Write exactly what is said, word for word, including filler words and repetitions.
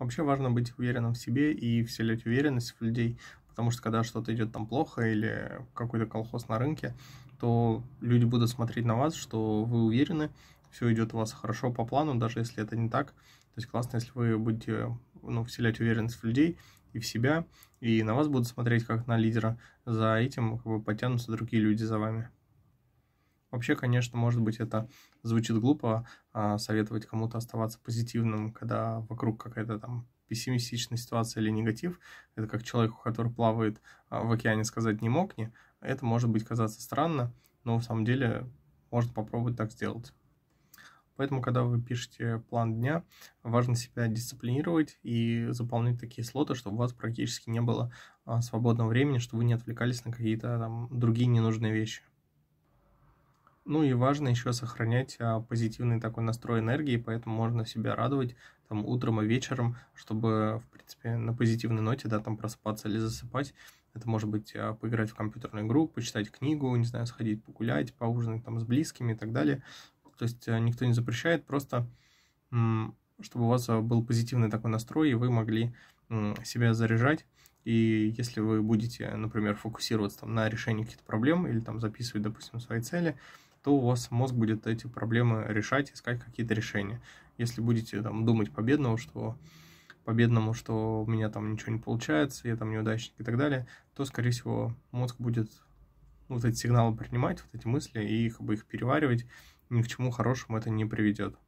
Вообще важно быть уверенным в себе и вселять уверенность в людей, потому что когда что-то идет там плохо или какой-то колхоз на рынке, то люди будут смотреть на вас, что вы уверены, все идет у вас хорошо по плану, даже если это не так. То есть классно, если вы будете ну, вселять уверенность в людей и в себя, и на вас будут смотреть как на лидера. За этим как бы потянутся другие люди за вами. Вообще, конечно, может быть, это звучит глупо, а, советовать кому-то оставаться позитивным, когда вокруг какая-то там пессимистичная ситуация или негатив. Это как человеку, который плавает а, в океане, сказать «не мокни». Это может быть казаться странно, но на самом деле можно попробовать так сделать. Поэтому, когда вы пишете план дня, важно себя дисциплинировать и заполнять такие слоты, чтобы у вас практически не было а, свободного времени, чтобы вы не отвлекались на какие-то там другие ненужные вещи. Ну и важно еще сохранять а, позитивный такой настрой энергии, поэтому можно себя радовать там утром и вечером, чтобы, в принципе, на позитивной ноте, да, там просыпаться или засыпать. Это может быть а, поиграть в компьютерную игру, почитать книгу, не знаю, сходить погулять, поужинать там с близкими и так далее. То есть а, никто не запрещает, просто м, чтобы у вас а, был позитивный такой настрой, и вы могли м, себя заряжать. И если вы будете, например, фокусироваться там на решении каких-то проблем или там записывать, допустим, свои цели, то у вас мозг будет эти проблемы решать, искать какие-то решения. Если будете там думать победному, что победному, что у меня там ничего не получается, я там неудачник и так далее, то, скорее всего, мозг будет ну, вот эти сигналы принимать, вот эти мысли, и как бы их переваривать, ни к чему хорошему это не приведет.